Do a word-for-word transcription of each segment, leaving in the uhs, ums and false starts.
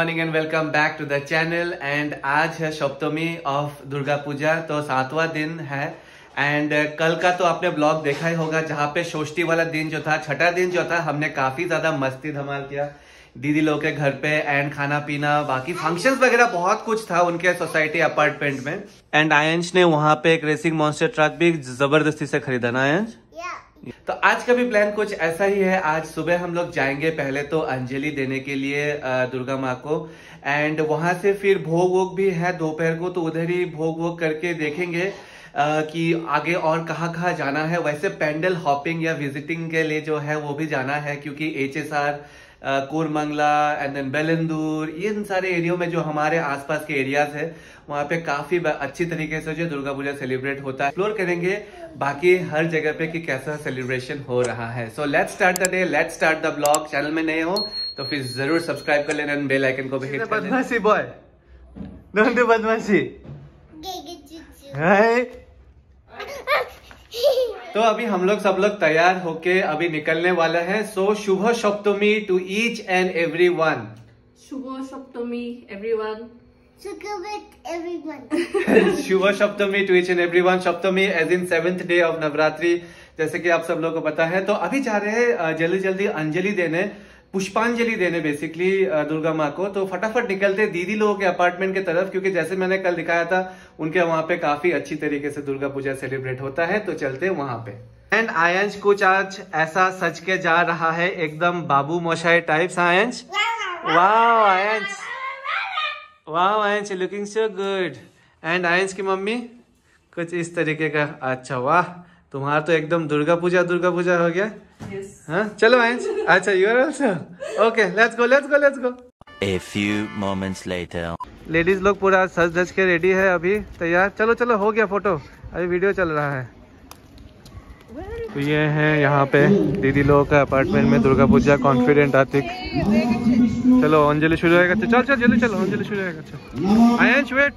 Morning and welcome back to the channel. And आज है सप्तमी of Durga Puja, तो सातवां दिन है। एंड कल का तो आपने ब्लॉग देखा ही होगा, जहाँ पे षष्ठी वाला दिन जो था, छठा दिन जो था, हमने काफी ज्यादा मस्ती धमाल किया दीदी लोग के घर पे। एंड खाना पीना, बाकी फंक्शंस वगैरह बहुत कुछ था उनके सोसाइटी अपार्टमेंट में। एंड आयंश ने वहाँ पे एक रेसिंग मॉन्स्टर ट्रक भी जबरदस्ती से खरीदा ना आयंश। तो आज का भी प्लान कुछ ऐसा ही है। आज सुबह हम लोग जाएंगे पहले तो अंजलि देने के लिए दुर्गा माँ को, एंड वहां से फिर भोग वोग भी है दोपहर को, तो उधर ही भोग वोग करके देखेंगे कि आगे और कहाँ कहाँ जाना है। वैसे पेंडल हॉपिंग या विजिटिंग के लिए जो है वो भी जाना है, क्योंकि H S R, Koramangala and then Bellandur, इन सारे एरियो में जो हमारे आसपास के एरियाज है वहाँ पे काफी अच्छी तरीके से जो दुर्गा पूजा सेलिब्रेट होता है एक्सप्लोर करेंगे, बाकी हर जगह पे कि कैसा सेलिब्रेशन हो रहा है। So let's start the day, let's start the blog. Channel में नए हो तो फिर जरूर सब्सक्राइब कर लेना एंड बेल आइकन को भी हिट कर लेना। बदमाशी बॉय, डोंट डू बदमाशी। तो अभी हम लोग सब लोग तैयार होके अभी निकलने वाला है। सो शुभ Saptami to each and every one. शुभ सप्तमी एवरीवन। शुभ Saptami to each and everyone. Saptami as in seventh day of Navratri, जैसे कि आप सब लोगों को पता है। तो अभी जा रहे हैं जल्दी जल्दी अंजलि देने, पुष्पांजलि देने बेसिकली दुर्गा माँ को। तो फटाफट निकलते दीदी लोगों के अपार्टमेंट के तरफ, क्योंकि जैसे मैंने कल दिखाया था उनके वहां पे काफी अच्छी तरीके से दुर्गा पूजा सेलिब्रेट होता है, तो चलते वहां पे। एंड आयंश कुछ आज ऐसा सच के जा रहा है, एकदम बाबू मोशाई टाइप्स। आयंश वाह, आयंश वाह, Ayansh looking so good. And Ayansh की मम्मी कुछ इस तरीके का। अच्छा वाह, तुम्हारा तो एकदम दुर्गा पूजा दुर्गा पूजा हो गया। yes. हाँ चलो आयंश, अच्छा you are also okay, let's go let's go let's go. A few moments later. Ladies लोग पूरा सज धज के रेडी है, अभी तैयार। चलो चलो, हो गया फोटो, अभी वीडियो चल रहा है। तो ये है यहाँ पे दीदी लोगों का अपार्टमेंट में दुर्गा पूजा। कॉन्फिडेंट आतिक, चलो अंजलि शुरू होएगा। चल चल जल्दी चलो, अंजलि शुरू होएगा। चलो आयंश वेट।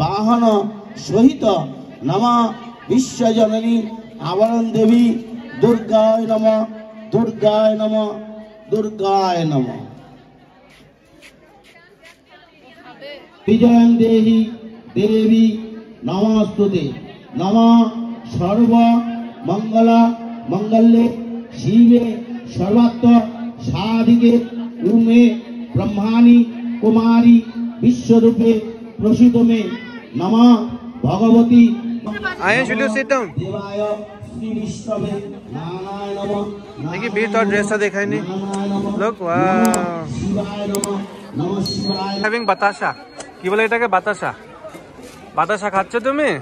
वाहन सहित नमः विश्वजननी आवरण देवी दुर्गाय नमः दुर्गाय नमः दुर्गाय नमः। विजयं देहि देवी नमस्तुते नमः सर्व मंगल मंगल्ये शिवे सर्वत्र साधिके उमे ब्रह्माणी कुमारी विश्वरूपे प्रसिद्ध में नमः भगवती। देखिए बीट और ड्रेस देखा नहीं लोग। वाह बताशा की बोले के बताशा बताशा खाच तुम्हें।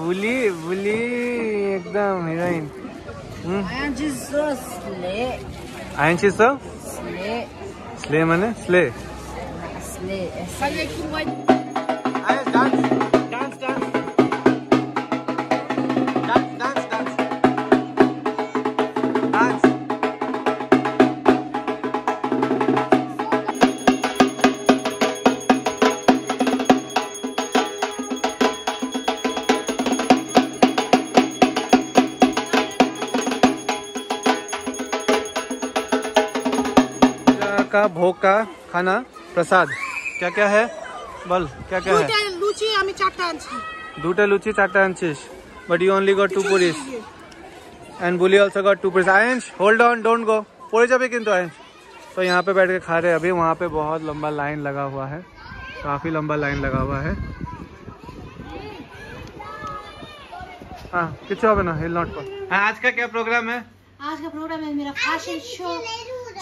बुली बुली एकदम heroine. Ayansh is so slay. Slay माने स्ले। डांस का भोग का खाना प्रसाद क्या क्या है बल, क्या क्या है? लुची आमी चारटा आनछि, दुटा लुची चारटा आनछिस, but you only got two puris and Buli also got two puris. Ayansh hold on, don't go, पड़े जाबे किन्तु आयंश। तो यहाँ पे बैठ के खा रहे अभी। वहाँ पे बहुत लंबा लाइन लगा हुआ है, काफ़ी लंबा लाइन लगा हुआ है। हाँ किच्छ होबे ना, हिल नॉट पर। आज का क्या प्रोग्राम है? आज का प्रोग्राम है मेरा फैशन शो,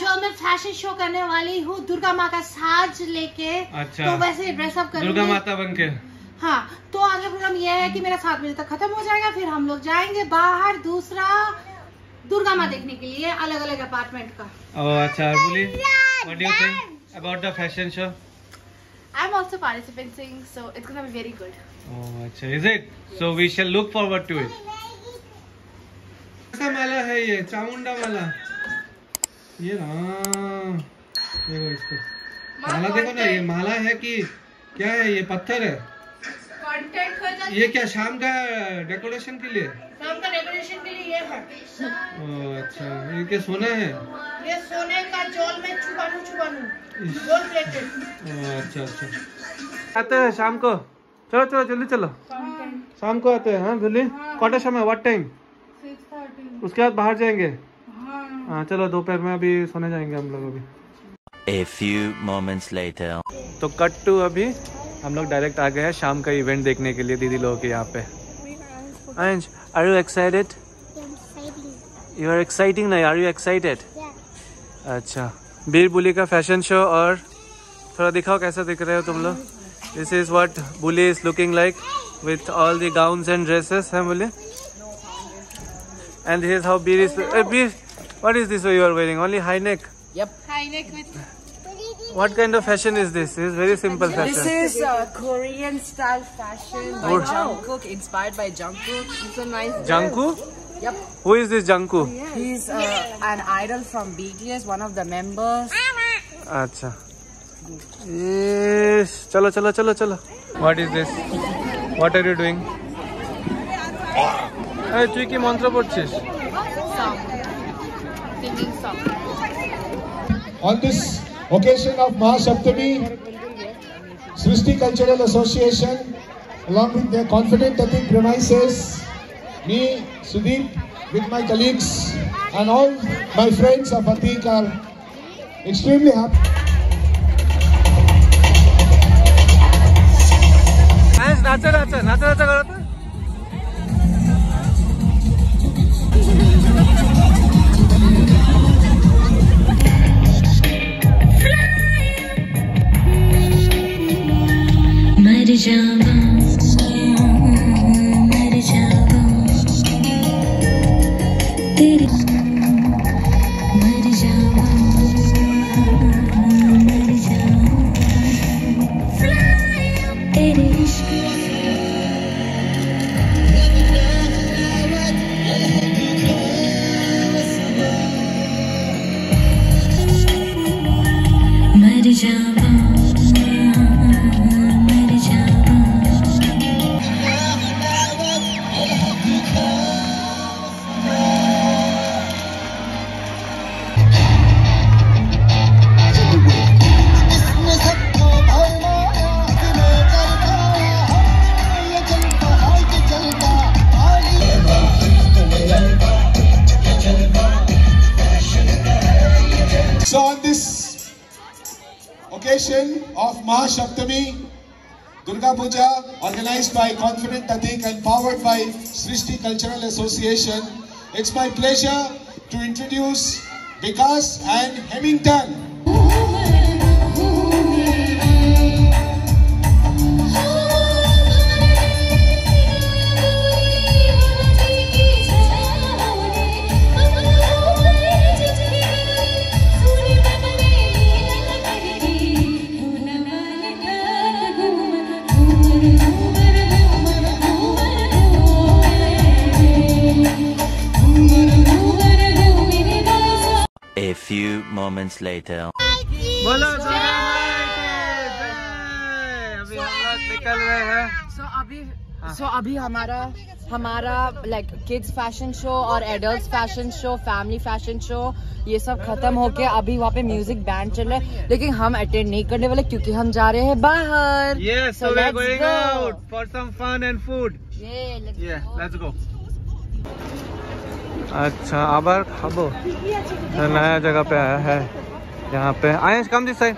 जो मैं फैशन शो करने वाली हूँ दुर्गा माँ का साज लेके। अच्छा। तो वैसे ड्रेसअप कर दुर्गा माता बनके। हाँ तो आज का प्रोग्राम ये है कि मेरा सात बजे तक खत्म हो जाएगा, फिर हम लोग जाएंगे बाहर दूसरा दुर्गा माँ देखने के लिए अलग अलग अपार्टमेंट का। ओह अच्छा, what do you think about the fashion show? I am also participating, so it's gonna be very good. Oh अच्छा, is it? So we shall look forward to it. कैसा माला है ये? चामुंडा माला। ये ना देखो, इसको माला देखो ना, ये माला है कि क्या है? ये पत्थर है। कंटेंट ये क्या शाम का डेकोरेशन के लिए? शाम का डेकोरेशन के लिए ये है। ओ अच्छा, ये क्या सोना है? ये सोने का जोल में छुपानू छुपानू गोल्ड प्लेटेड। अच्छा अच्छा, आते हैं शाम को, चलो चलो जल्दी चलो। शाम को आते हैं। हाँ जल्दी, कौन समय व्हाट टाइम? उसके बाद बाहर जाएंगे। हाँ चलो, दोपहर में अभी सोने जाएंगे हम लोग अभी। A few moments later. तो कट टू अभी हम लोग डायरेक्ट आ गए हैं शाम का इवेंट देखने के लिए दीदी लोगों के यहाँ पे। Ayansh, are you excited? You are exciting ना? Are you excited? Yeah. अच्छा, बीर बुली का फैशन शो, और थोड़ा दिखाओ कैसा दिख रहे हो तुम लोग। This is what Buli is looking like with all the gowns and dresses है Buli. And this is how Bir is Bir, what is this you are wearing? Only high neck? Yep. High neck with. What kind of fashion is this? This is very simple fashion. This is uh, Korean style fashion by oh. Jungkook, inspired by Jungkook. It's a nice. Jungkook? Yep. Who is this Jungkook? Oh, yes. He's uh, an idol from B T S, one of the members. अच्छा. Yes. चलो चलो चलो चलो. What is this? What are you doing? अरे तू की मंत्र बोलतीस? Song. Singing song. On this occasion of Maha Saptami, Shristi Cultural Association, along with their confident ethnic premises, me, Sudeep, with my colleagues and all my friends of Atik are extremely happy. Ayansh, nacha nacha nacha nacha karo to. Of Maha Saptami, Durga Puja, organized by Confident Atik and powered by Shristi Cultural Association, it's my pleasure to introduce Vikas and Hemington. A few moments later. बोलो अभी हम लोग निकल रहे हैं। So अभी so अभी हमारा हमारा like kids fashion show और adults fashion show, family fashion show, ये सब खत्म होके अभी वहाँ पे म्यूजिक बैंड चल रहा है, लेकिन हम अटेंड नहीं करने वाले क्योंकि हम जा रहे हैं बाहर। Yes, so we're going out for some fun and food. Yeah, let's go. अच्छा, आबार खाबो नया जगह पे आया है यहाँ पे। Ayansh come this side.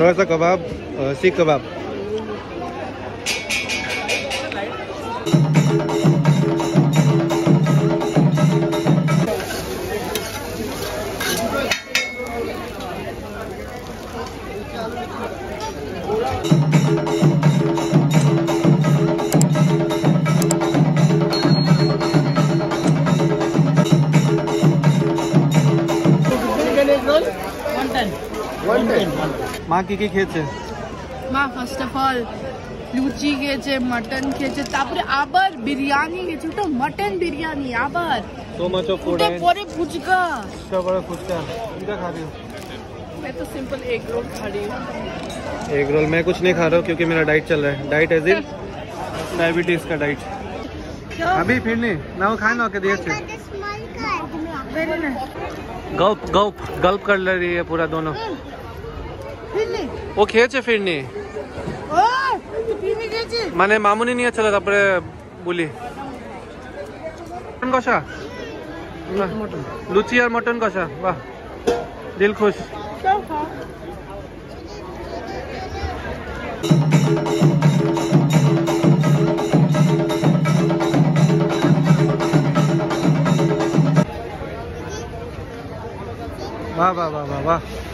थोड़ा सा कबाब, सीख कबाब। माँ की की खेचे माँ फर्स्ट ऑफ ऑल लुची खेचे मटन खेचे तापरे आबर बिरयानी खेचे तो मटन बिरयानी आबर तो मच ऑफ फूड है पूरे फुचका सब बड़ा फुचका इनका खा रही हूं मैं तो सिंपल एग रोल खा रही हूं। एग रोल मैं कुछ नहीं खा रहा हूं क्योंकि मेरा डाइट चल रहा है। डाइट एज इन डायबिटीज का डाइट अभी फिर नहीं ना वो खाना के दिए से गल्प गल्प गल्प कर ले रही है पूरा दोनों फिरने वो खेचे फिरने मैंने मामूनी नहीं चला था बोली कसा लुची और मटन कसा वाह दिल खुश। वाह वाह वाह वाह वाह